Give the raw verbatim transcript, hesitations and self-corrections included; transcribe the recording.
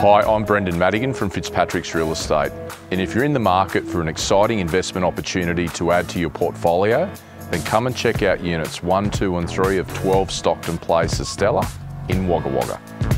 Hi, I'm Brendan Madigan from Fitzpatrick's Real Estate, and if you're in the market for an exciting investment opportunity to add to your portfolio, then come and check out units one, two and three of twelve Stockton Place Estella in Wagga Wagga.